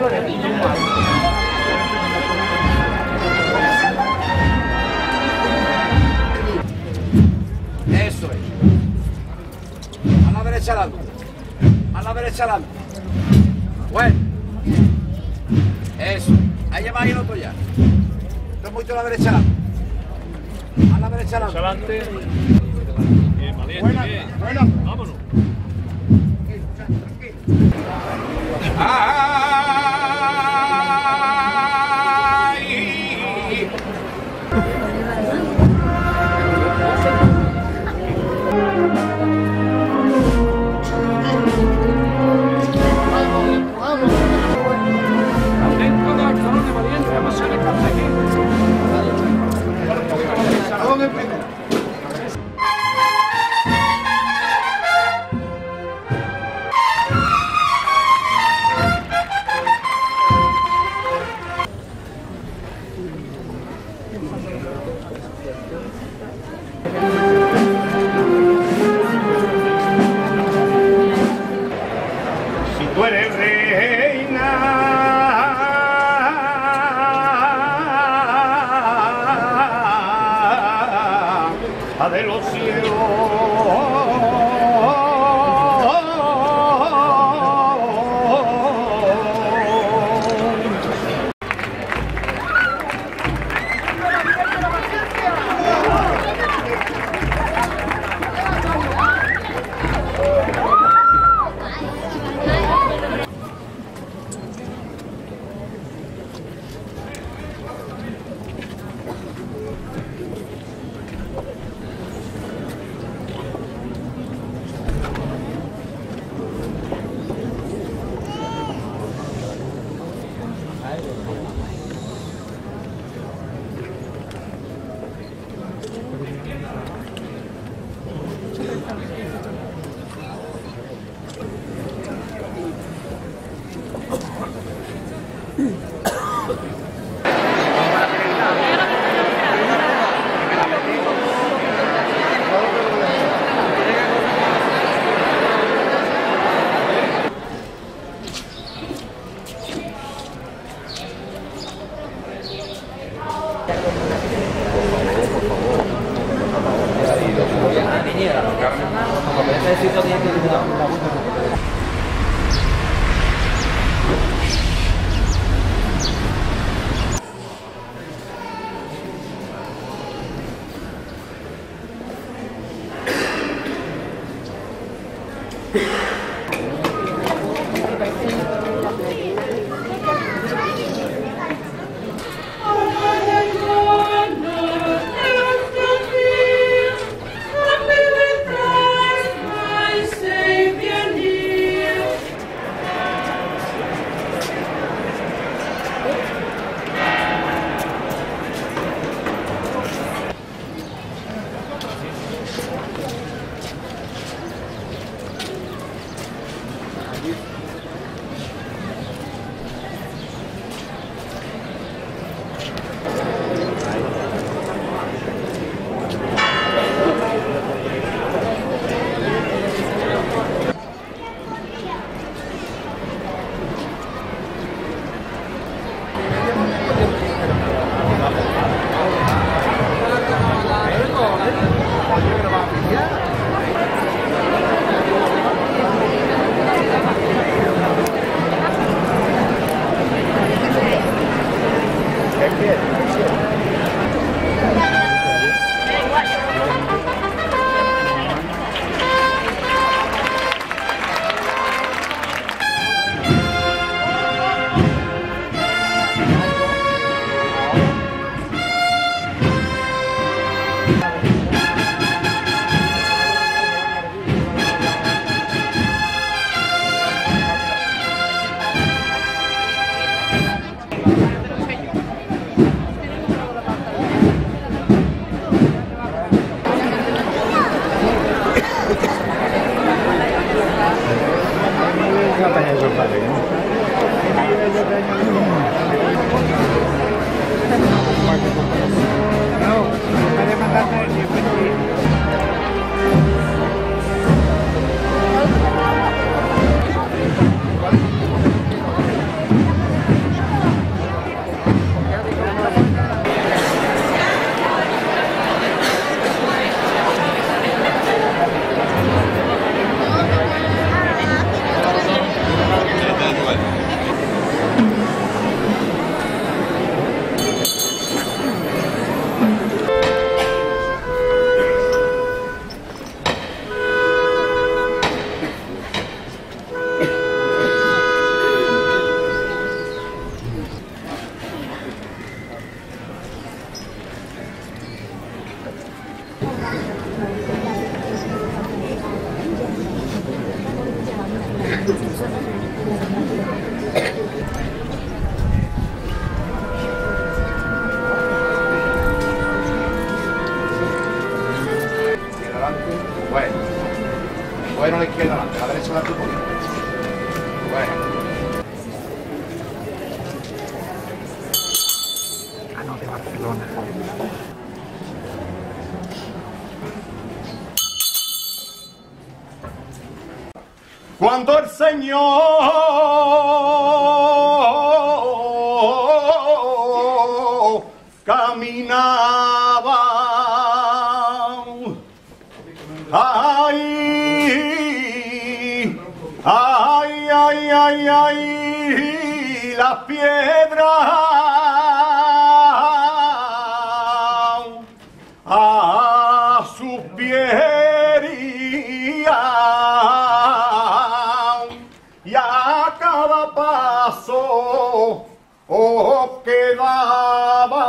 Eso es. A la derecha adelante. A la derecha adelante. Bueno. Eso. Ahí lleva ahí el otro ya. Esto mucho a la derecha adelante. A la derecha adelante. Bien, valiente. Buena, buena. Vámonos. De los cielos, Bueno, bueno, la izquierda adelante, la derecha adelante un poquito. Bueno. Ah, no, de Barcelona. Cuando el Señor caminaba, ay, las piedras a sus pies y a cada paso que daba.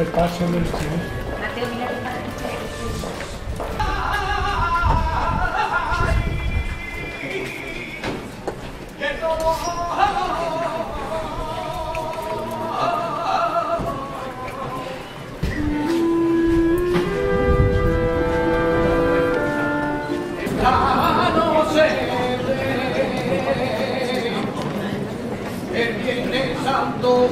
El paso del chico. El Viernes Santo.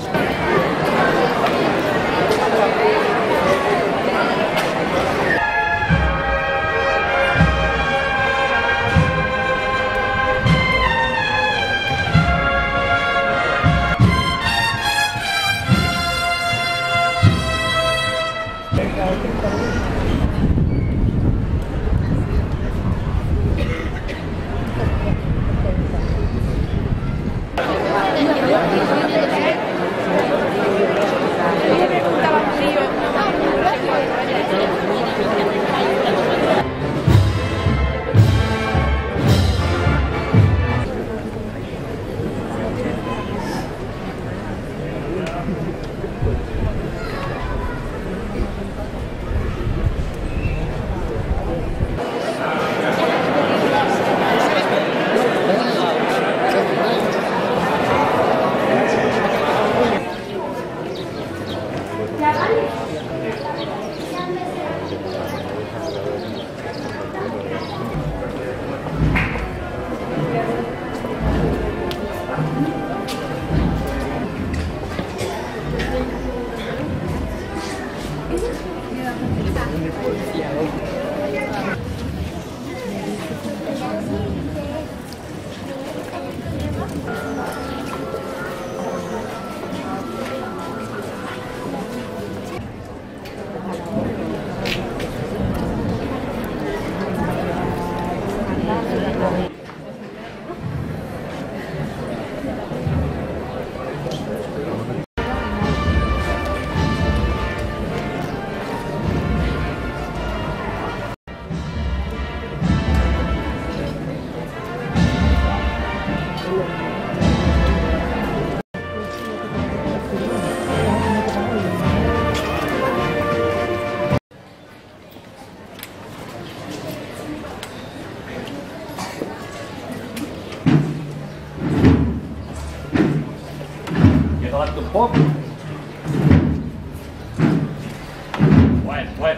Hop. Wait.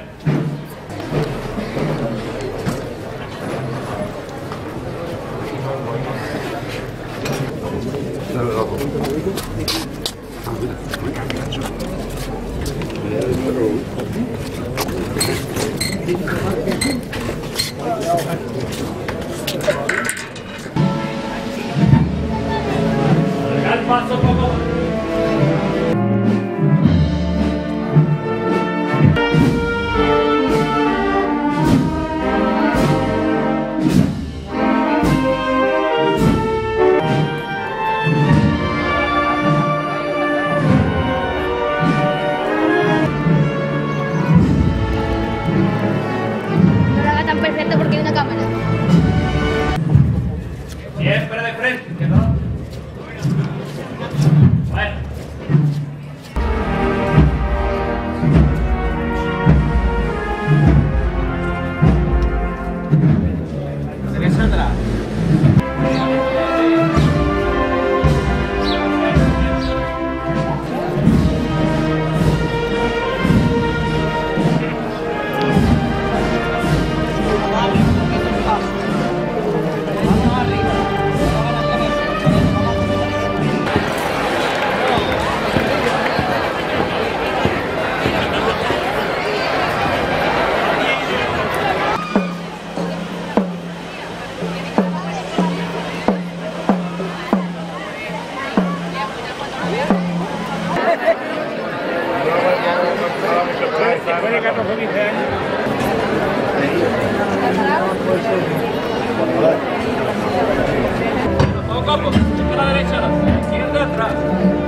Todo campo, para la derecha, izquierda, atrás.